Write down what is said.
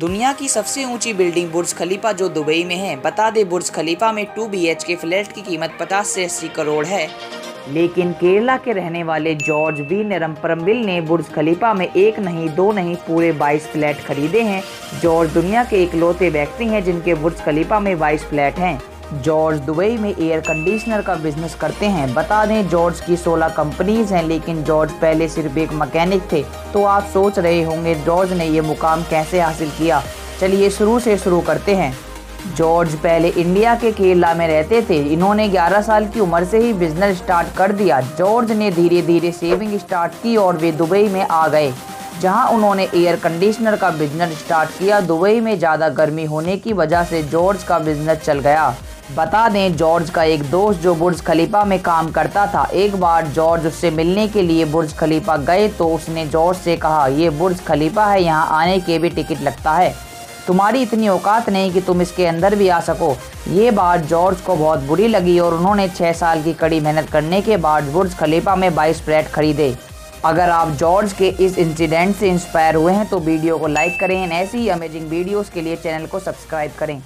दुनिया की सबसे ऊंची बिल्डिंग बुर्ज खलीफा जो दुबई में है। बता दें बुर्ज खलीफा में 2 BHK फ्लैट की कीमत 50 से 80 करोड़ है। लेकिन केरला के रहने वाले जॉर्ज वी नीरमपरमविल ने बुर्ज खलीफा में 1 नहीं 2 नहीं पूरे 22 फ्लैट खरीदे हैं। जॉर्ज दुनिया के इकलौते व्यक्ति हैं जिनके बुर्ज खलीफा में 22 फ्लैट हैं। जॉर्ज दुबई में एयर कंडीशनर का बिजनेस करते हैं। बता दें जॉर्ज की 16 कंपनीज हैं, लेकिन जॉर्ज पहले सिर्फ एक मैकेनिक थे। तो आप सोच रहे होंगे जॉर्ज ने ये मुकाम कैसे हासिल किया। चलिए शुरू से शुरू करते हैं। जॉर्ज पहले इंडिया के केरला में रहते थे। इन्होंने 11 साल की उम्र से ही बिजनेस स्टार्ट कर दिया। जॉर्ज ने धीरे धीरे सेविंग स्टार्ट की और वे दुबई में आ गए, जहां उन्होंने एयर कंडीशनर का बिजनेस स्टार्ट किया। दुबई में ज़्यादा गर्मी होने की वजह से जॉर्ज का बिजनेस चल गया। बता दें जॉर्ज का एक दोस्त जो बुर्ज खलीफा में काम करता था, एक बार जॉर्ज उससे मिलने के लिए बुर्ज खलीफा गए तो उसने जॉर्ज से कहा, ये बुर्ज खलीफा है, यहाँ आने के भी टिकट लगता है, तुम्हारी इतनी औकात नहीं कि तुम इसके अंदर भी आ सको। ये बात जॉर्ज को बहुत बुरी लगी और उन्होंने 6 साल की कड़ी मेहनत करने के बाद बुर्ज खलीफा में 22 फ्लैट खरीदे। अगर आप जॉर्ज के इस इंसिडेंट से इंस्पायर हुए हैं तो वीडियो को लाइक करें। ऐसी ही अमेजिंग वीडियोस के लिए चैनल को सब्सक्राइब करें।